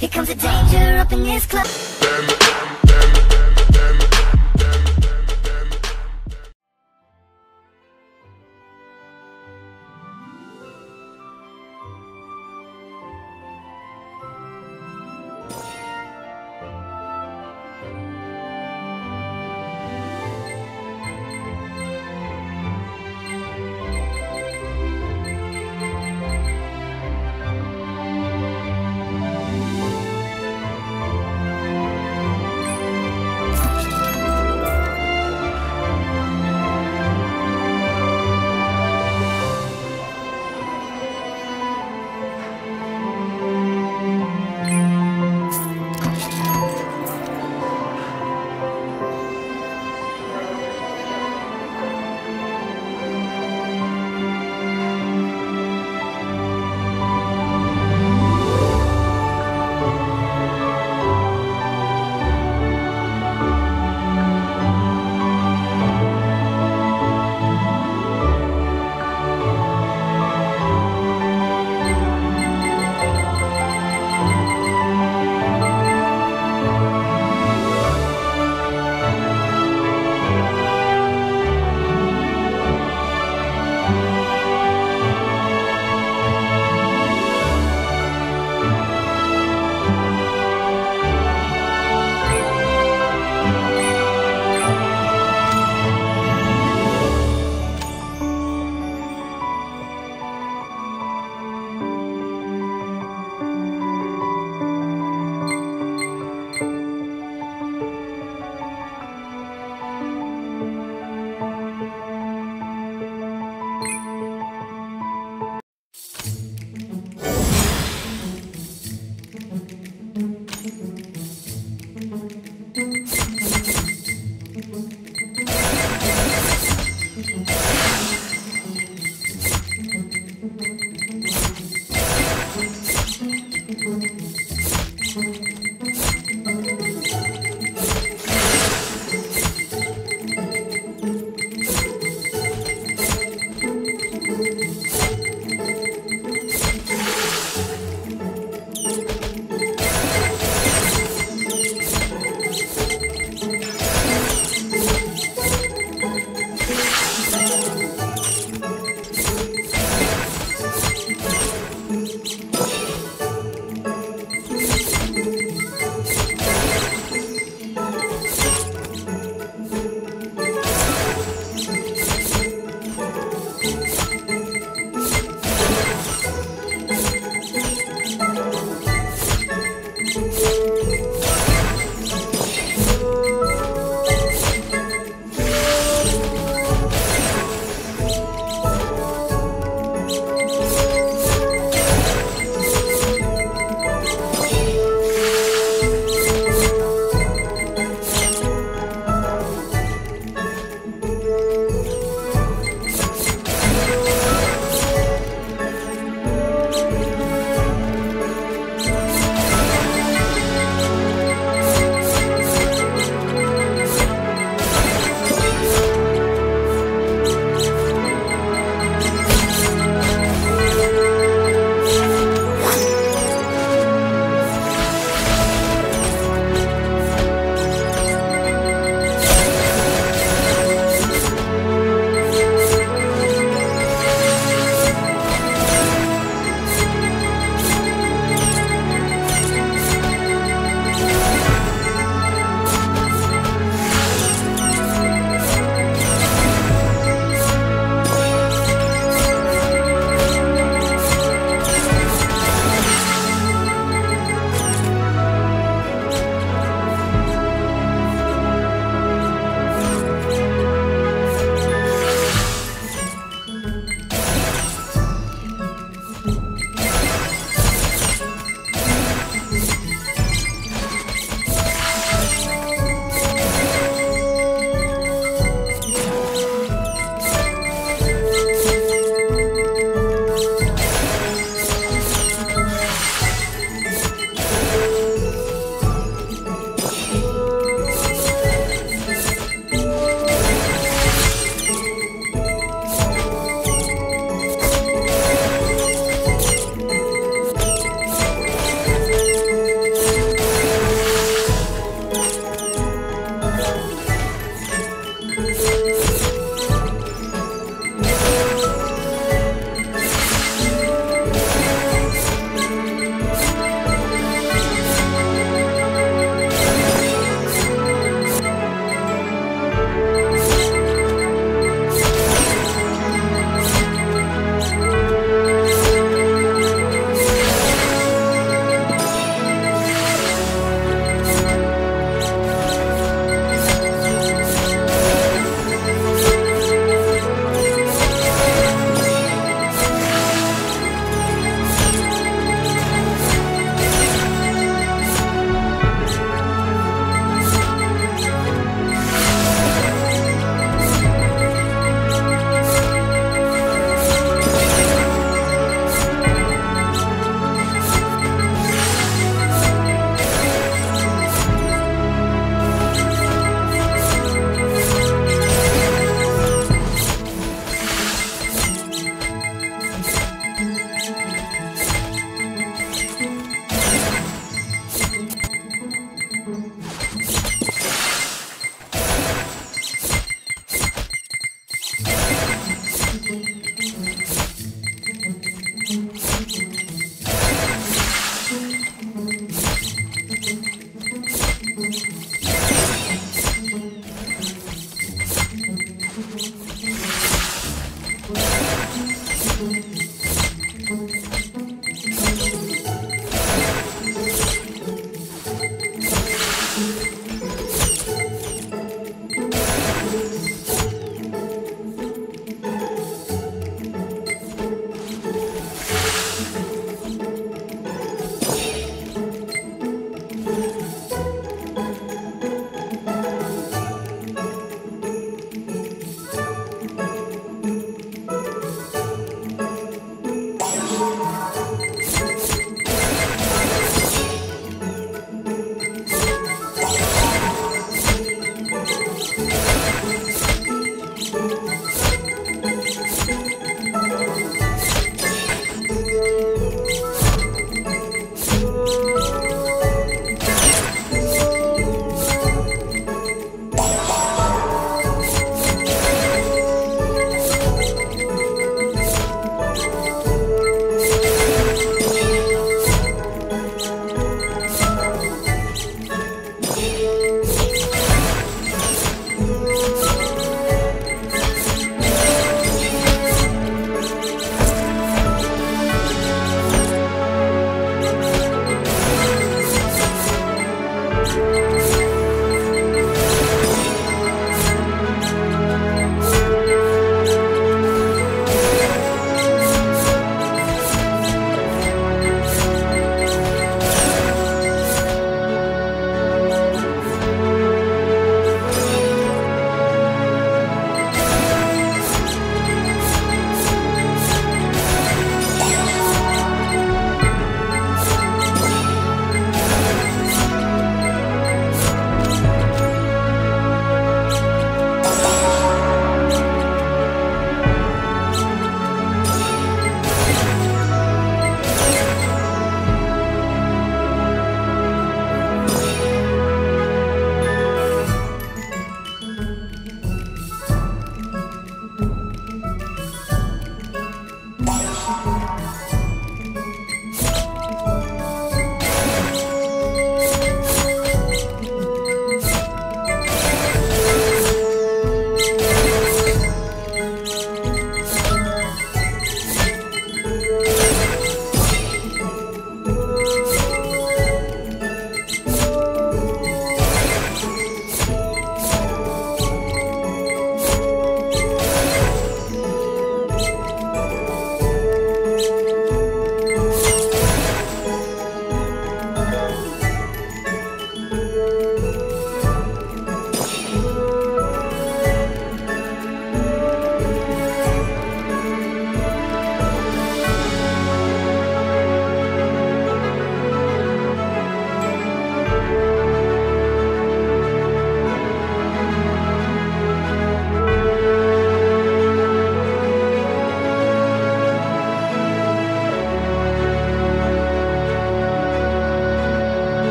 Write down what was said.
Here comes the danger up in this club.